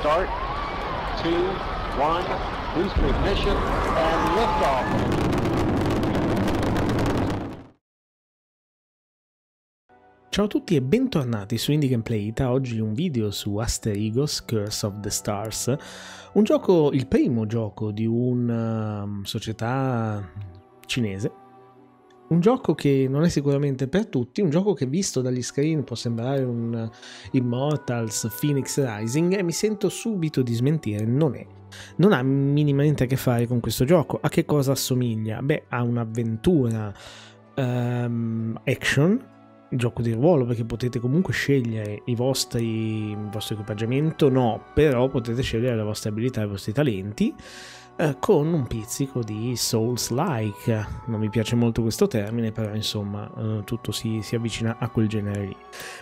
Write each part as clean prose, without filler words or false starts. Start, 2, 1, boost for ignition, and liftoff. Ciao a tutti e bentornati su Indie Gameplay Italia, oggi un video su Asterigos: Curse of the Stars, un gioco, il primo gioco di una società cinese. Un gioco che non è sicuramente per tutti, un gioco che visto dagli screen può sembrare un Immortals Fenyx Rising e mi sento subito di smentire, non è. Non ha minimamente a che fare con questo gioco. A che cosa assomiglia? Beh, a un'avventura action, gioco di ruolo, perché potete comunque scegliere il vostro equipaggiamento, no, però potete scegliere le vostre abilità e i vostri talenti, con un pizzico di Souls-like. Non mi piace molto questo termine, però insomma tutto si avvicina a quel genere lì.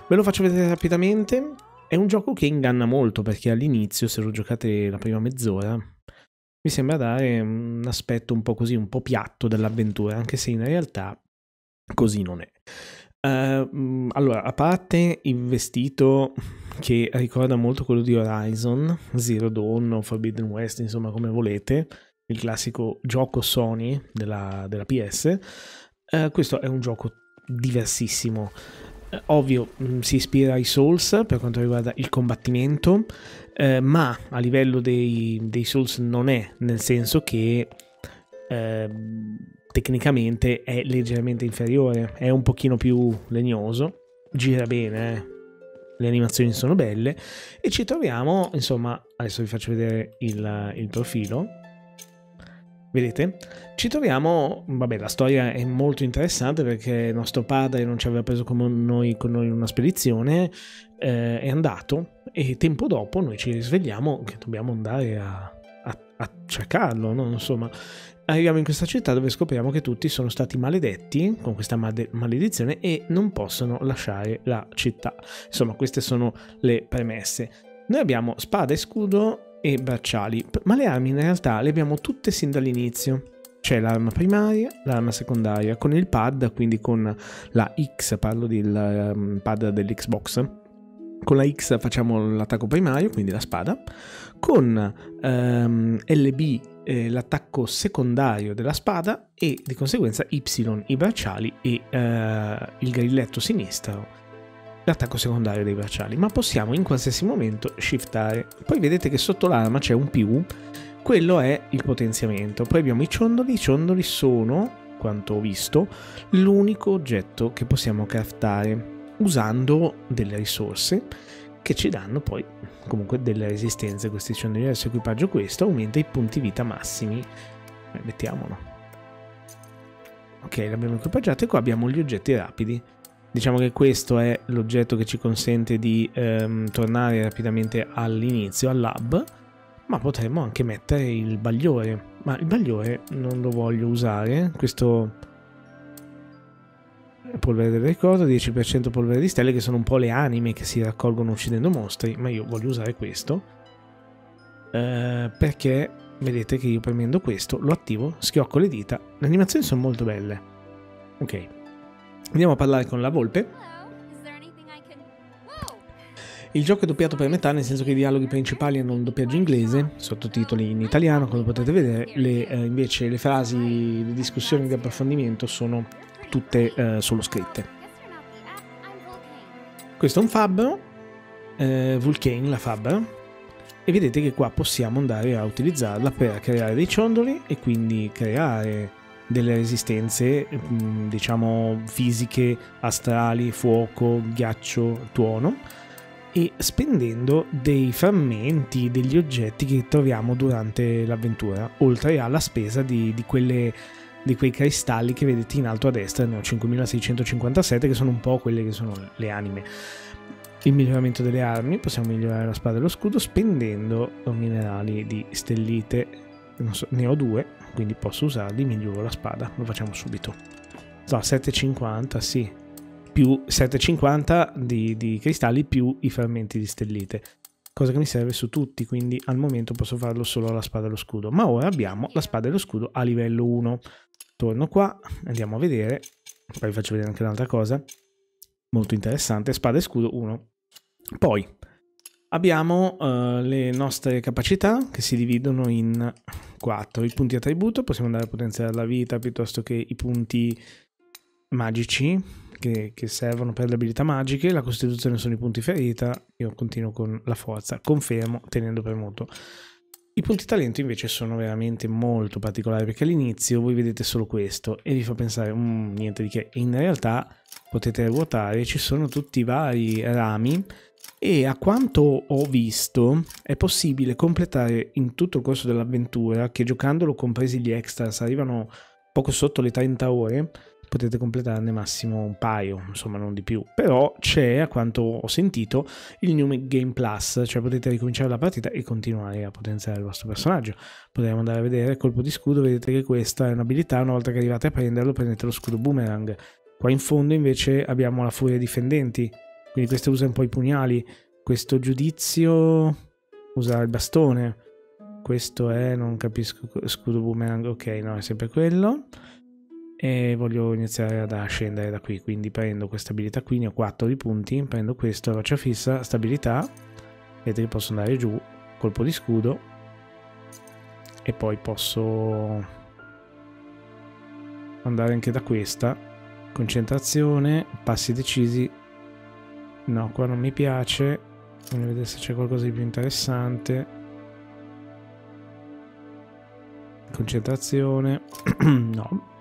Ve lo faccio vedere rapidamente. È un gioco che inganna molto, perché all'inizio, se lo giocate la prima mezz'ora, mi sembra dare un aspetto un po' così, un po' piatto dell'avventura, anche se in realtà così non è. Allora, a parte il vestito che ricorda molto quello di Horizon Zero Dawn o Forbidden West, insomma come volete, il classico gioco Sony della PS, questo è un gioco diversissimo. Ovvio, si ispira ai Souls per quanto riguarda il combattimento, ma a livello dei Souls non è, nel senso che tecnicamente è leggermente inferiore, è un pochino più legnoso, gira bene, le animazioni sono belle e ci troviamo, insomma, adesso vi faccio vedere il profilo, vedete? Ci troviamo, vabbè, la storia è molto interessante perché il nostro padre non ci aveva preso con noi in una spedizione, è andato e tempo dopo noi ci risvegliamo che dobbiamo andare a cercarlo, no? Insomma, arriviamo in questa città dove scopriamo che tutti sono stati maledetti con questa maledizione e non possono lasciare la città. Insomma, queste sono le premesse. Noi abbiamo spada e scudo e bracciali, ma le armi in realtà le abbiamo tutte sin dall'inizio. C'è l'arma primaria, l'arma secondaria, con il pad, quindi con la X, parlo del pad dell'Xbox. Con la X facciamo l'attacco primario, quindi la spada, con LB l'attacco secondario della spada e di conseguenza Y i bracciali e il grilletto sinistro l'attacco secondario dei bracciali, ma possiamo in qualsiasi momento shiftare. Poi vedete che sotto l'arma c'è un più, quello è il potenziamento. Poi abbiamo i ciondoli sono, quanto ho visto, l'unico oggetto che possiamo craftare usando delle risorse che ci danno poi comunque delle resistenze. Questi ciondoli, adesso equipaggio questo, aumenta i punti vita massimi. Mettiamolo. Ok, l'abbiamo equipaggiato e qua abbiamo gli oggetti rapidi. Diciamo che questo è l'oggetto che ci consente di tornare rapidamente all'inizio, al lab, ma potremmo anche mettere il bagliore. Ma il bagliore non lo voglio usare, questo... polvere del ricordo, 10% polvere di stelle, che sono un po' le anime che si raccolgono uccidendo mostri, ma io voglio usare questo perché vedete che io premendo questo lo attivo, schiocco le dita, le animazioni sono molto belle. Ok, andiamo a parlare con la volpe. Il gioco è doppiato per metà, nel senso che i dialoghi principali hanno un doppiaggio inglese, sottotitoli in italiano, come potete vedere. Invece le frasi, le discussioni di approfondimento sono tutte solo scritte. Questo è un fabbro, Vulcane, la fabbra, e vedete che qua possiamo andare a utilizzarla per creare dei ciondoli e quindi creare delle resistenze, diciamo fisiche, astrali, fuoco, ghiaccio, tuono, e spendendo dei frammenti, degli oggetti che troviamo durante l'avventura, oltre alla spesa di quei cristalli che vedete in alto a destra, ne ho 5657, che sono un po' quelle che sono le anime. Il miglioramento delle armi, possiamo migliorare la spada e lo scudo spendendo minerali di stellite, non so, ne ho 2, quindi posso usarli, miglioro la spada, lo facciamo subito. No, 750, sì, più 750 di cristalli più i frammenti di stellite, cosa che mi serve su tutti, quindi al momento posso farlo solo alla spada e lo scudo, ma ora abbiamo la spada e lo scudo a livello 1. Torno qua, andiamo a vedere, poi vi faccio vedere anche un'altra cosa molto interessante, spada e scudo 1. Poi Abbiamo le nostre capacità che si dividono in 4. I punti attributo, possiamo andare a potenziare la vita piuttosto che i punti magici che servono per le abilità magiche. La costituzione sono i punti ferita. Io continuo con la forza, confermo tenendo premuto. I punti talento invece sono veramente molto particolari perché all'inizio voi vedete solo questo e vi fa pensare niente di che. In realtà potete ruotare, ci sono tutti i vari rami e a quanto ho visto è possibile completare in tutto il corso dell'avventura, che giocandolo compresi gli extras arrivano poco sotto le 30 ore, potete completarne massimo un paio, insomma non di più. Però c'è, a quanto ho sentito, il New Game Plus, cioè potete ricominciare la partita e continuare a potenziare il vostro personaggio. Potremmo andare a vedere colpo di scudo, vedete che questa è un'abilità, una volta che arrivate a prenderlo prendete lo scudo boomerang. Qua in fondo invece abbiamo la furia difendenti, quindi questo usa un po' i pugnali, questo giudizio usa il bastone, questo è, non capisco, scudo boomerang, ok no è sempre quello. E voglio iniziare ad ascendere da qui, quindi prendo questa abilità qui, ne ho 4 di punti, prendo questo, roccia fissa, stabilità, vedete che posso andare giù, colpo di scudo e poi posso andare anche da questa, concentrazione, passi decisi, no qua non mi piace, voglio vedere se c'è qualcosa di più interessante, concentrazione, no.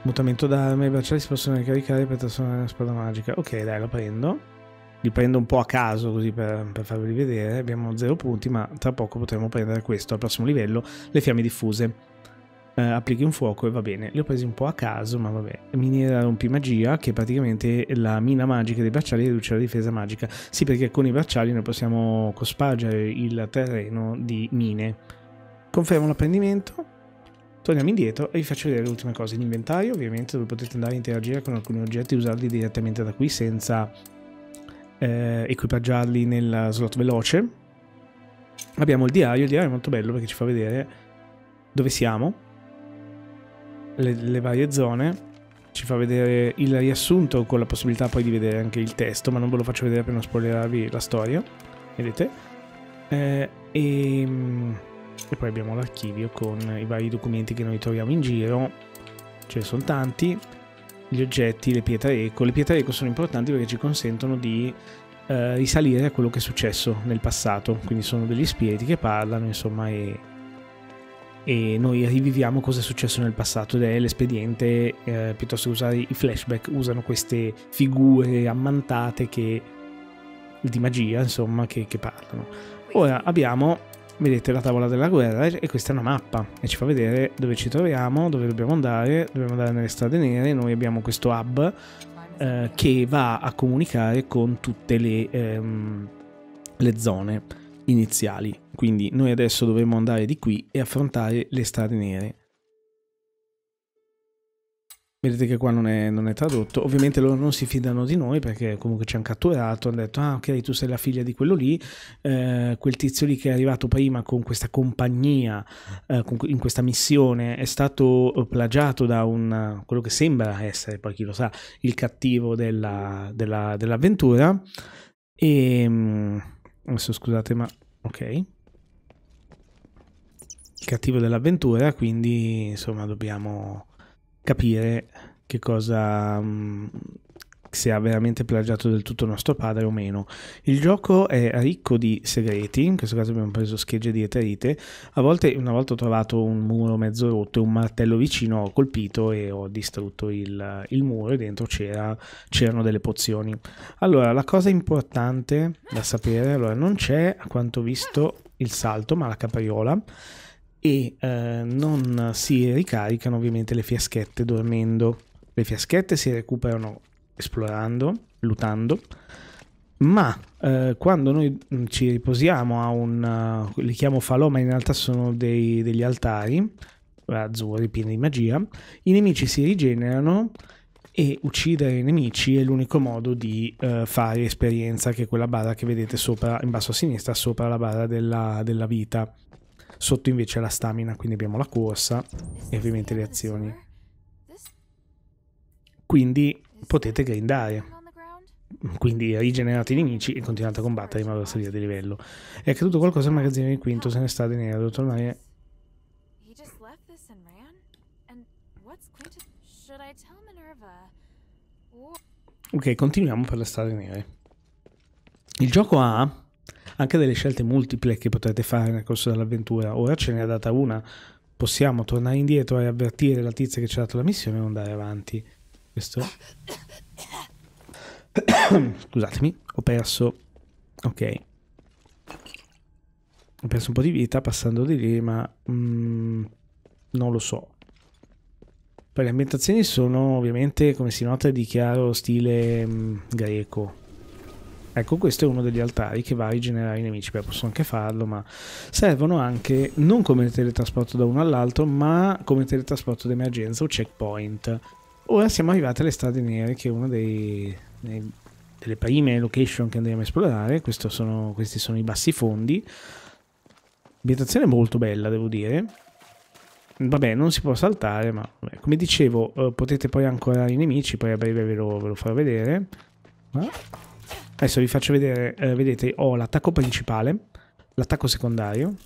Mutamento d'arma, i bracciali si possono ricaricare per trasformare una spada magica. Ok, dai, la prendo. Li prendo un po' a caso così per farveli vedere. Abbiamo 0 punti, ma tra poco potremo prendere questo al prossimo livello, le fiamme diffuse. Applichi un fuoco e va bene. Li ho presi un po' a caso, ma vabbè. Miniera rompimagia, che è praticamente la mina magica dei bracciali riduce la difesa magica. Sì, perché con i bracciali noi possiamo cospargere il terreno di mine. Confermo l'apprendimento. Torniamo indietro e vi faccio vedere le ultime cose. L'inventario, ovviamente, dove potete andare a interagire con alcuni oggetti e usarli direttamente da qui senza equipaggiarli nel slot veloce. Abbiamo il diario è molto bello perché ci fa vedere dove siamo, le varie zone, ci fa vedere il riassunto con la possibilità poi di vedere anche il testo, ma non ve lo faccio vedere per non spoilerarvi la storia, vedete? E poi abbiamo l'archivio con i vari documenti che noi troviamo in giro, ce ne sono tanti, gli oggetti, le pietre eco. Le pietre eco sono importanti perché ci consentono di risalire a quello che è successo nel passato, quindi sono degli spiriti che parlano, insomma, e noi riviviamo cosa è successo nel passato ed è l'espediente, piuttosto che usare i flashback, usano queste figure ammantate che, di magia, insomma, che parlano. Ora abbiamo... Vedete la tavola della guerra e questa è una mappa e ci fa vedere dove ci troviamo, dove dobbiamo andare nelle strade nere. Noi abbiamo questo hub che va a comunicare con tutte le zone iniziali. Quindi noi adesso dovremo andare di qui e affrontare le strade nere. Vedete che qua non è tradotto, ovviamente loro non si fidano di noi perché comunque ci hanno catturato, hanno detto ah ok tu sei la figlia di quello lì, quel tizio lì che è arrivato prima con questa compagnia, in questa missione è stato plagiato da quello che sembra essere, poi chi lo sa, il cattivo dell'avventura e adesso scusate ma ok, il cattivo dell'avventura, quindi insomma dobbiamo capire che cosa, se ha veramente plagiato del tutto il nostro padre o meno. Il gioco è ricco di segreti, in questo caso abbiamo preso schegge di eterite, una volta ho trovato un muro mezzo rotto e un martello vicino, ho colpito e ho distrutto il muro e dentro c'erano delle pozioni. Allora la cosa importante da sapere, allora non c'è a quanto ho visto il salto ma la capriola, e non si ricaricano ovviamente le fiaschette dormendo. Le fiaschette si recuperano esplorando, lutando, ma quando noi ci riposiamo a li chiamo falò ma in realtà sono degli altari azzurri pieni di magia, i nemici si rigenerano e uccidere i nemici è l'unico modo di fare esperienza, che è quella barra che vedete sopra in basso a sinistra sopra la barra della vita. Sotto invece la stamina, quindi abbiamo la corsa e ovviamente le azioni. Quindi potete grindare. quindi rigenerate i nemici e continuate a combattere in modo da salire di livello. È accaduto qualcosa al magazzino del quinto, se ne sta di nero, devo tornare. Ok, continuiamo per le strade nere. Il gioco ha anche delle scelte multiple che potrete fare nel corso dell'avventura. Ora ce n'è data una, possiamo tornare indietro e avvertire la tizia che ci ha dato la missione e andare avanti. Questo scusatemi, ho perso, ok, ho perso un po' di vita passando di lì, ma non lo so. Poi le ambientazioni sono ovviamente, come si nota, di chiaro stile greco. Ecco, questo è uno degli altari che va a rigenerare i nemici. Beh, posso anche farlo, ma servono anche non come teletrasporto da uno all'altro, ma come teletrasporto d'emergenza o checkpoint. Ora siamo arrivati alle strade nere, che è una delle prime location che andremo a esplorare. Questi sono i bassi fondi. Ambientazione molto bella, devo dire. Vabbè, non si può saltare, ma vabbè, come dicevo, potete poi ancorare i nemici, poi a breve ve lo farò vedere. Ma adesso vi faccio vedere, vedete, ho l'attacco principale, l'attacco secondario,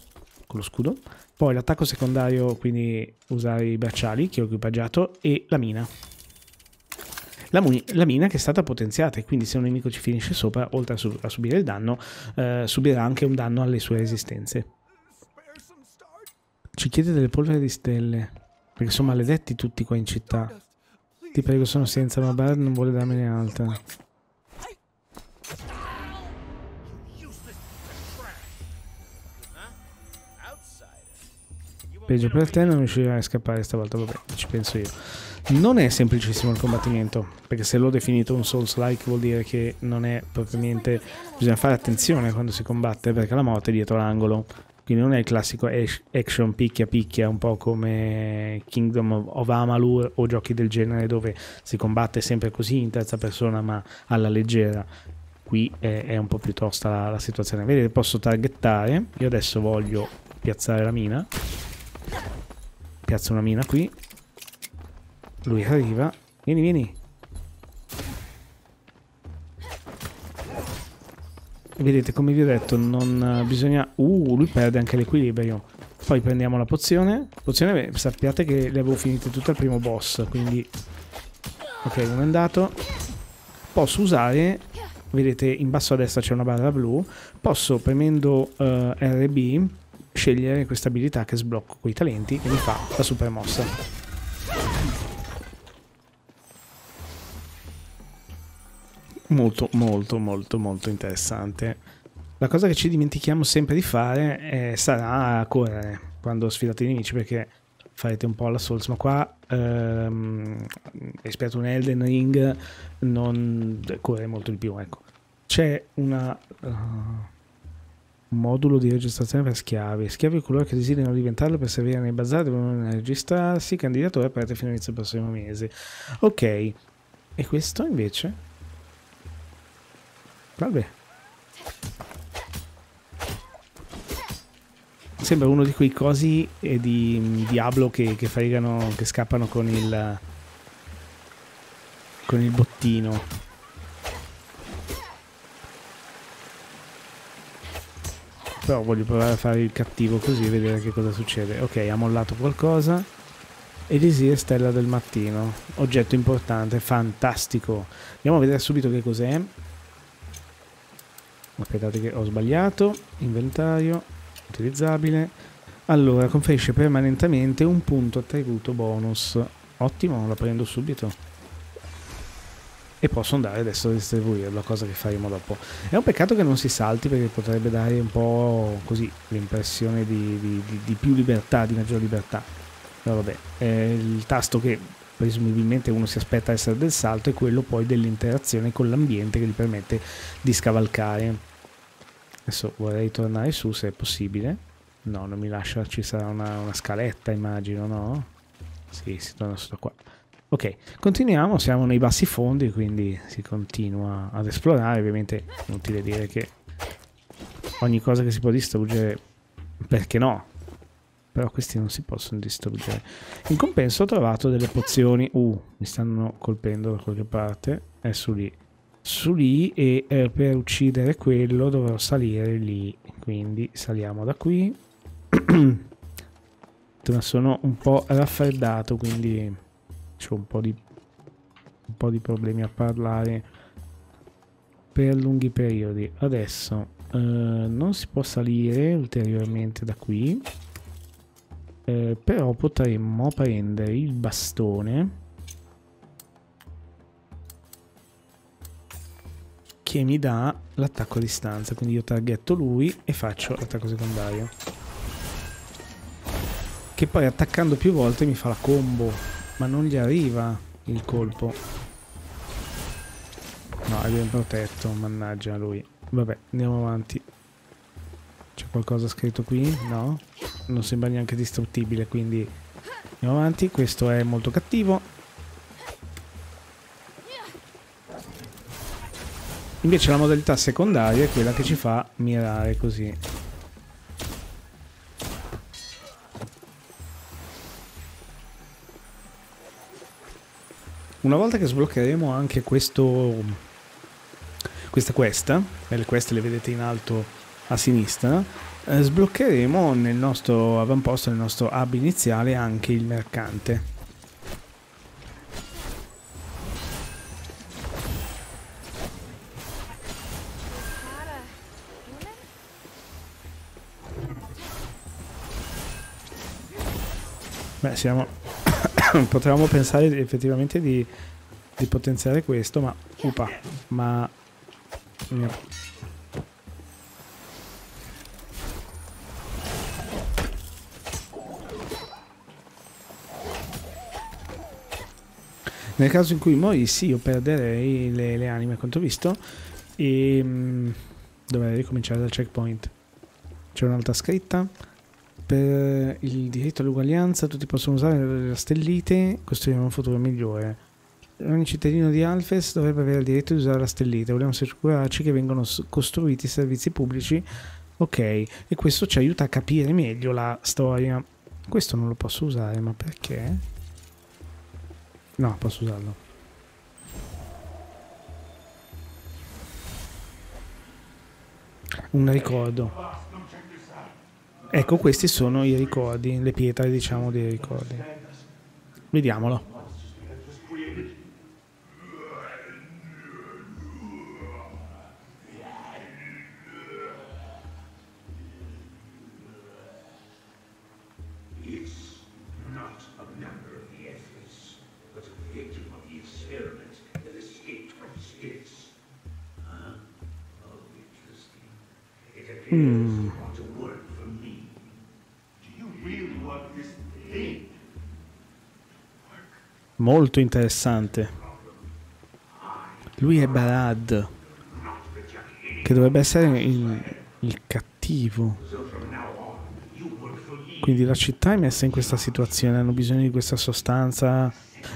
con lo scudo, poi l'attacco secondario, quindi usare i bracciali che ho equipaggiato, e la mina. La mina che è stata potenziata, e quindi se un nemico ci finisce sopra, oltre a subire il danno, subirà anche un danno alle sue resistenze. Ci chiede delle polvere di stelle, perché sono maledetti tutti qua in città. Ti prego, sono senza, ma Bard non vuole darmene altra. Peggio per te, non riuscirai a scappare stavolta, vabbè, ci penso io. Non è semplicissimo il combattimento, perché se l'ho definito un Souls-like vuol dire che non è proprio niente. Bisogna fare attenzione quando si combatte, perché la morte è dietro l'angolo. Quindi non è il classico action picchia picchia, un po' come Kingdom of Amalur o giochi del genere, dove si combatte sempre così in terza persona ma alla leggera. Qui è un po' più tosta la situazione. Vedete, posso targettare. Io adesso voglio piazzare la mina. Piazzo una mina qui. Lui arriva. Vieni, vieni. Vedete, come vi ho detto, non bisogna... lui perde anche l'equilibrio. Poi prendiamo la pozione. Pozione, sappiate che le avevo finite tutte al primo boss, quindi... Ok, non è andato. Posso usare... Vedete, in basso a destra c'è una barra blu. Posso, premendo RB, scegliere questa abilità che sblocco con i talenti e mi fa la super mossa. Molto, molto, molto, molto interessante. La cosa che ci dimentichiamo sempre di fare sarà correre quando sfidate i nemici, perché farete un po' alla Souls, ma qua rispetto a un Elden Ring non corre molto di più, ecco. C'è una... modulo di registrazione per schiavi. Schiavi coloro che desiderano diventarlo per servire nei bazar devono registrarsi candidato e aperto fino all'inizio del prossimo mese. Ok, e questo invece? Vabbè, sembra uno di quei cosi di Diablo che fregano, che scappano con il bottino. Però voglio provare a fare il cattivo così e vedere che cosa succede. Ok, ha mollato qualcosa. Elisir, stella del mattino. Oggetto importante, fantastico. Andiamo a vedere subito che cos'è. Aspettate che ho sbagliato. Inventario, utilizzabile. Allora, conferisce permanentemente un punto attributo bonus. Ottimo, la prendo subito. E posso andare adesso a distribuirlo, cosa che faremo dopo. È un peccato che non si salti, perché potrebbe dare un po' così l'impressione di più libertà, di maggior libertà. Però vabbè, il tasto che presumibilmente uno si aspetta essere del salto è quello poi dell'interazione con l'ambiente, che gli permette di scavalcare. Adesso vorrei tornare su se è possibile. No, non mi lascia, ci sarà una scaletta immagino, no? Sì, si torna sotto qua. Ok, continuiamo, siamo nei bassi fondi, quindi si continua ad esplorare. Ovviamente è inutile dire che ogni cosa che si può distruggere, perché no? Però questi non si possono distruggere. In compenso ho trovato delle pozioni. Mi stanno colpendo da qualche parte. È su lì. su lì e per uccidere quello dovrò salire lì, quindi saliamo da qui. Sono un po' raffreddato, quindi ho un po' di problemi a parlare per lunghi periodi. Adesso non si può salire ulteriormente da qui, però potremmo prendere il bastone che mi dà l'attacco a distanza, quindi io targhetto lui e faccio l'attacco secondario, che poi attaccando più volte mi fa la combo, ma non gli arriva il colpo. No, è ben protetto, mannaggia lui. Vabbè, andiamo avanti. C'è qualcosa scritto qui? No? Non sembra neanche distruttibile, quindi andiamo avanti. Questo è molto cattivo. Invece la modalità secondaria è quella che ci fa mirare così. Una volta che sbloccheremo anche questa quest, le quest le vedete in alto a sinistra, sbloccheremo nel nostro avamposto, nel nostro hub iniziale, anche il mercante. Beh, siamo... potevamo pensare effettivamente di potenziare questo, ma... Upa, ma... Nel caso in cui morissi io perderei le anime, quanto visto, e dovrei ricominciare dal checkpoint. C'è un'altra scritta. Per il diritto all'uguaglianza tutti possono usare le stellite, costruire un futuro migliore. Ogni cittadino di Alfes dovrebbe avere il diritto di usare la stellite. Vogliamo assicurarci che vengano costruiti servizi pubblici, ok, e questo ci aiuta a capire meglio la storia. Questo non lo posso usare, ma perché? No, posso usarlo. Un ricordo. Ecco, questi sono i ricordi, le pietre, diciamo, dei ricordi. Vediamolo. Molto interessante. Lui è Barad, che dovrebbe essere il cattivo. Quindi la città è messa in questa situazione, hanno bisogno di questa sostanza.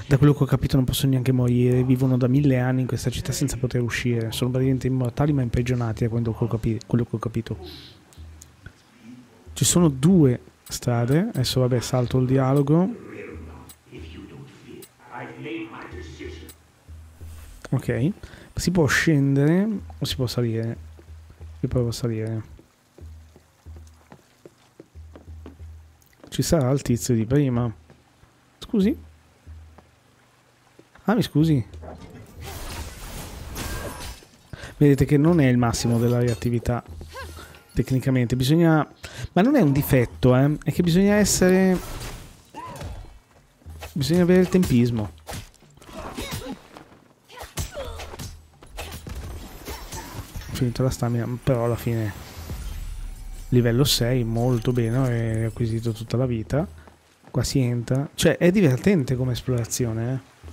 Da quello che ho capito non possono neanche morire, vivono da 1000 anni in questa città senza poter uscire. Sono praticamente immortali ma imprigionati, da quello che ho capito. Ci sono due strade, adesso vabbè salto il dialogo. Ok, si può scendere o si può salire? Io provo a salire. Ci sarà il tizio di prima. Scusi? Ah, mi scusi. Vedete che non è il massimo della reattività. Tecnicamente bisogna... Ma non è un difetto, eh? È che bisogna essere... Bisogna avere il tempismo. Finito la stamina, però alla fine livello 6, molto bene, ho acquisito tutta la vita. Qua si entra, cioè è divertente come esplorazione, eh?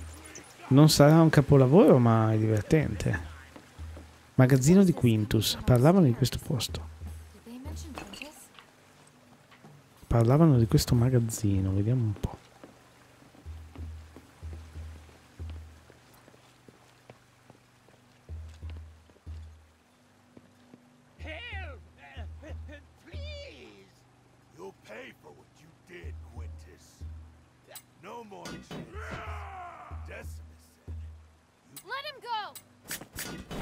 Non sarà un capolavoro, ma è divertente. Magazzino di Quintus, parlavano di questo posto, parlavano di questo magazzino, vediamo un po'. Let him go!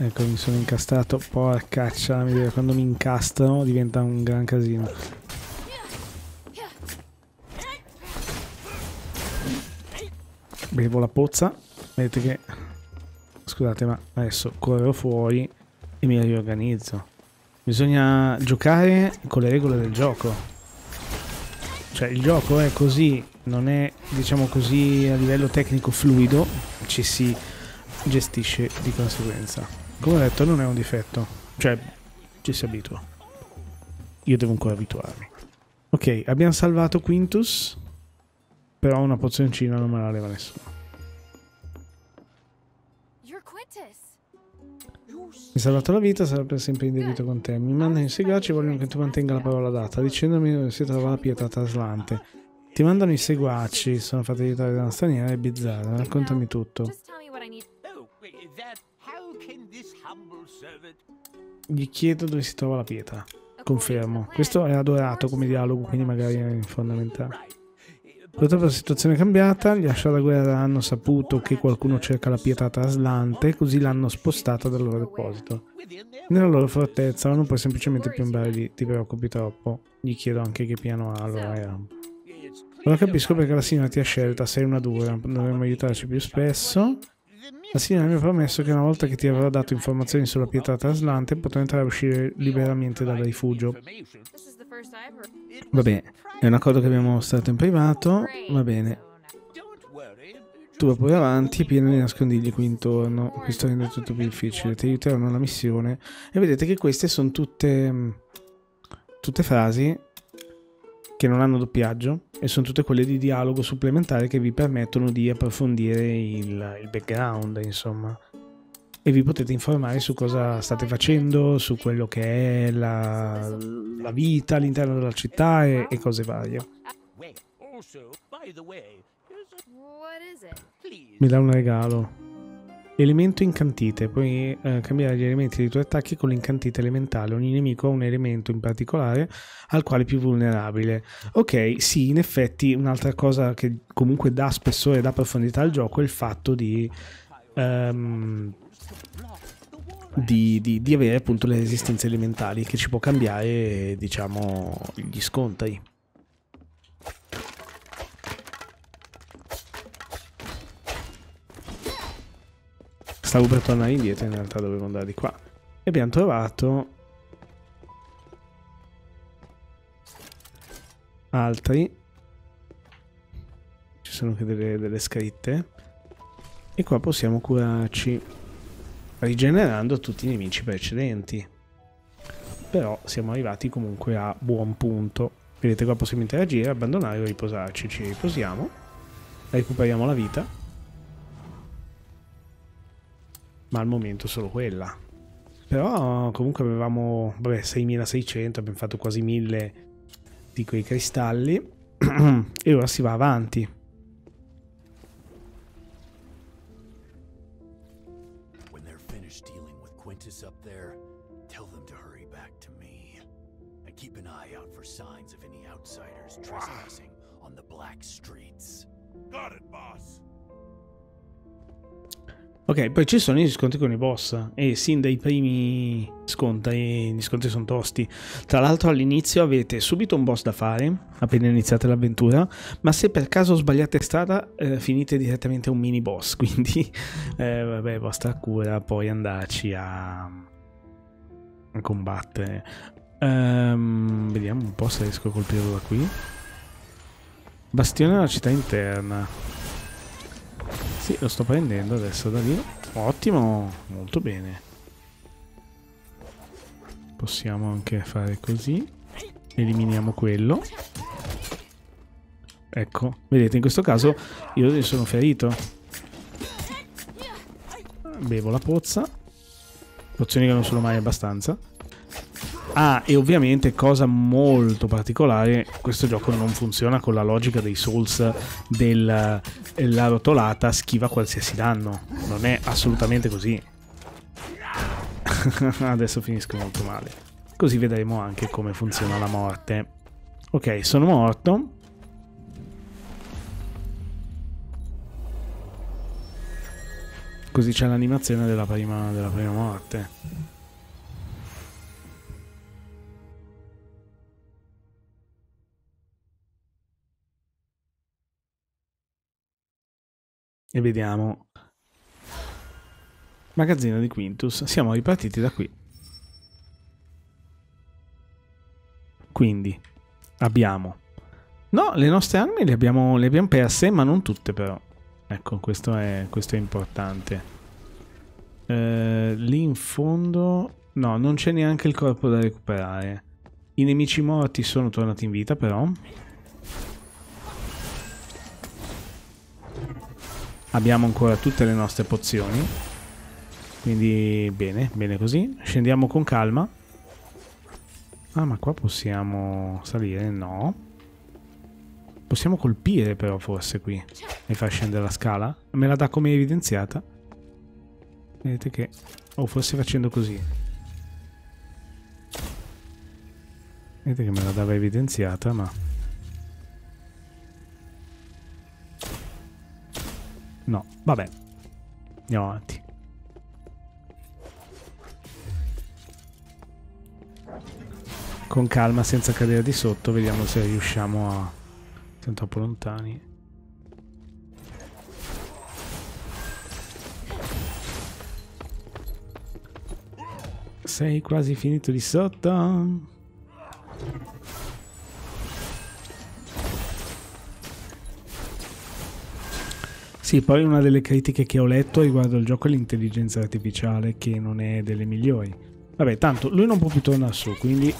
Ecco, mi sono incastrato. Porcaccia, quando mi incastrano diventa un gran casino. Bevo la pozza. Vedete che... Scusate, ma adesso corro fuori e mi riorganizzo. Bisogna giocare con le regole del gioco. Cioè, il gioco è così, non è, diciamo così, a livello tecnico fluido, ci si gestisce di conseguenza. Come ho detto, non è un difetto, cioè ci si abitua. Io devo ancora abituarmi. Ok, abbiamo salvato Quintus, però una pozioncina non me la leva nessuno. Mi ha salvato la vita, sarà per sempre in debito con te. Mi mandano in seguaci e vogliono che tu mantenga la parola data, dicendomi dove si trova la pietra traslante. Ti mandano i seguaci, sono fatti aiutare da una straniera, è bizzarro, raccontami tutto. Gli chiedo dove si trova la pietra. Confermo. Questo è adorato come dialogo, quindi magari è fondamentale. Purtroppo la situazione è cambiata, gli asci alla guerra hanno saputo che qualcuno cerca la pietra traslante, così l'hanno spostata dal loro deposito. Nella loro fortezza, ma non puoi semplicemente piombare lì, ti preoccupi troppo. Gli chiedo anche che piano ha, allora era. Ora capisco perché la signora ti ha scelta, sei una dura, dovremmo aiutarci più spesso. La signora mi ha promesso che una volta che ti avrà dato informazioni sulla pietra traslante potrai entrare e uscire liberamente dal rifugio. Va bene, è un accordo che abbiamo mostrato in privato, va bene. Tu vai pure avanti, pieno di nascondigli qui intorno, questo rende tutto più difficile, ti aiuterò nella missione. E vedete che queste sono tutte frasi che non hanno doppiaggio e sono tutte quelle di dialogo supplementare che vi permettono di approfondire il background, insomma. E vi potete informare su cosa state facendo, su quello che è la vita all'interno della città e cose varie. Mi dà un regalo. Elemento incantite. Puoi cambiare gli elementi dei tuoi attacchi con l'incantite elementale. Ogni nemico ha un elemento in particolare al quale è più vulnerabile. Ok, sì, in effetti un'altra cosa che comunque dà spessore e dà profondità al gioco è il fatto di avere appunto le resistenze elementali che ci può cambiare, diciamo, gli scontri. Stavo per tornare indietro, in realtà dovevo andare di qua. E abbiamo trovato altri. Ci sono anche delle scritte. E qua possiamo curarci rigenerando tutti i nemici precedenti. Però siamo arrivati comunque a buon punto. Vedete, qua possiamo interagire, abbandonare o riposarci. Ci riposiamo, recuperiamo la vita. Ma al momento solo quella. Però comunque avevamo, vabbè, 6600, abbiamo fatto quasi 1000 di quei cristalli. E ora si va avanti. Ok, poi ci sono gli scontri con i boss e sin dai primi scontri gli scontri sono tosti. Tra l'altro all'inizio avete subito un boss da fare appena iniziate l'avventura, ma se per caso sbagliate strada finite direttamente a un mini boss, quindi vabbè, vostra cura poi andarci a combattere. Vediamo un po' se riesco a colpirlo da qui. Bastione della città interna. Sì, lo sto prendendo adesso da lì. Ottimo, molto bene. Possiamo anche fare così. Eliminiamo quello. Ecco, vedete, in questo caso io ne sono ferito. Bevo la pozza. Pozioni che non sono mai abbastanza. Ah, e ovviamente, cosa molto particolare, questo gioco non funziona con la logica dei Souls della rotolata schiva qualsiasi danno. Non è assolutamente così. Adesso finisco molto male. Così vedremo anche come funziona la morte. Ok, sono morto. così c'è l'animazione della prima morte. E vediamo. Magazzino di Quintus. Siamo ripartiti da qui. Quindi abbiamo... No, le nostre armi le abbiamo perse, ma non tutte però. Ecco, questo è importante. Lì in fondo... No, non c'è neanche il corpo da recuperare. I nemici morti sono tornati in vita però. Abbiamo ancora tutte le nostre pozioni. Quindi bene, bene così. Scendiamo con calma. Ah, ma qua possiamo salire? No. Possiamo colpire però forse qui. E far scendere la scala? Me la dà come evidenziata. Vedete che... Oh, forse facendo così. Vedete che me la dava evidenziata, ma... No, vabbè. Andiamo avanti. Con calma, senza cadere di sotto, vediamo se riusciamo a... Siamo troppo lontani. Sei quasi finito di sotto. Sì, poi una delle critiche che ho letto riguardo al gioco è l'intelligenza artificiale, che non è delle migliori. Vabbè, tanto lui non può più tornare su, quindi...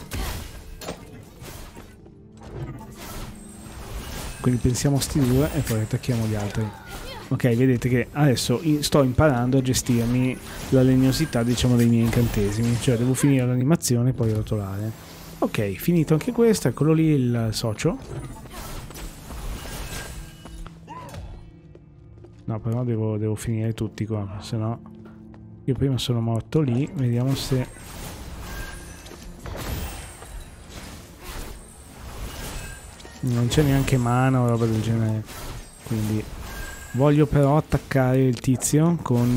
Quindi pensiamo a sti due e poi attacchiamo gli altri. Ok, vedete che adesso sto imparando a gestirmi la legnosità, diciamo, dei miei incantesimi. Cioè devo finire l'animazione e poi rotolare. Ok, finito anche questo. Eccolo lì il socio. No, però devo finire tutti qua, se no... Io prima sono morto lì. Vediamo se... Non c'è neanche mana o roba del genere. Quindi voglio però attaccare il tizio con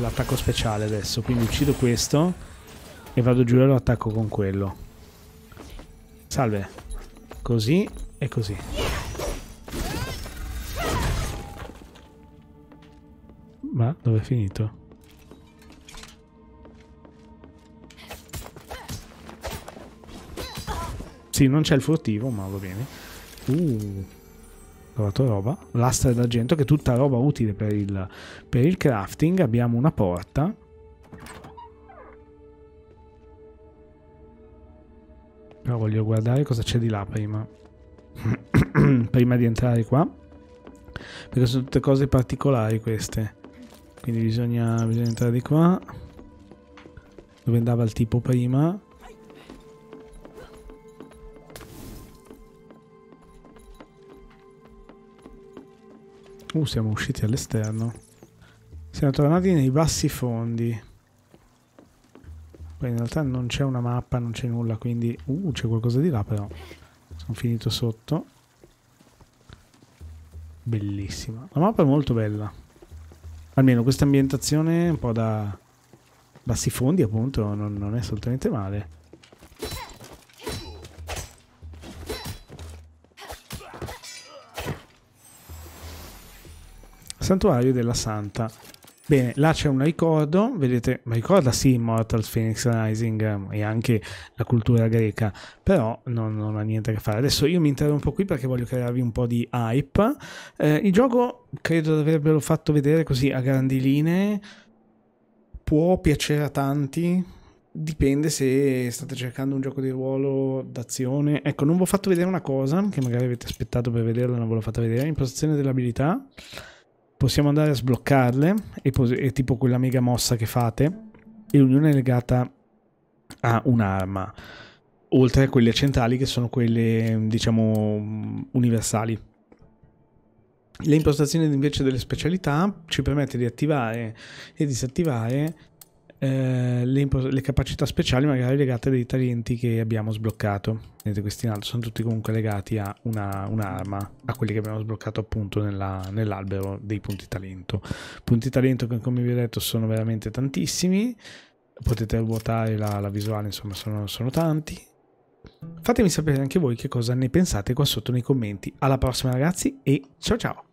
l'attacco speciale adesso. Quindi uccido questo e vado giù e lo attacco con quello. Salve. Così e così. Ma dove è finito? Sì, non c'è il furtivo, ma va bene. Ho trovato roba. L'astra d'argento, che è tutta roba utile per il crafting. Abbiamo una porta. Però voglio guardare cosa c'è di là prima. Prima di entrare qua. Perché sono tutte cose particolari queste. Quindi bisogna entrare di qua. Dove andava il tipo prima. Siamo usciti all'esterno. Siamo tornati nei bassi fondi. Poi in realtà non c'è una mappa, non c'è nulla, quindi... c'è qualcosa di là però. Sono finito sotto. Bellissima. La mappa è molto bella. Almeno questa ambientazione un po' da... Bassi fondi appunto, non è assolutamente male. Santuario della Santa. Bene, là c'è un ricordo, vedete, ma ricorda sì Immortals Fenyx Rising e anche la cultura greca, però non ha niente a che fare. Adesso io mi interrompo qui perché voglio crearvi un po' di hype. Il gioco credo avrebbero fatto vedere così a grandi linee, può piacere a tanti. Dipende se state cercando un gioco di ruolo d'azione. Ecco, non vi ho fatto vedere una cosa che magari avete aspettato per vederla, non ve l'ho fatta vedere. Impostazione delle abilità. Possiamo andare a sbloccarle, è tipo quella mega mossa che fate, e ognuna è legata a un'arma, oltre a quelle centrali che sono quelle, diciamo, universali. Le impostazioni invece delle specialità ci permette di attivare e disattivare le capacità speciali magari legate a dei talenti che abbiamo sbloccato. Vedete, questi in alto sono tutti comunque legati a un'arma, a quelli che abbiamo sbloccato appunto nell'albero dei punti talento. Punti talento che, come vi ho detto, sono veramente tantissimi. Potete ruotare la visuale, insomma sono tanti. Fatemi sapere anche voi che cosa ne pensate qua sotto nei commenti. Alla prossima ragazzi e ciao ciao!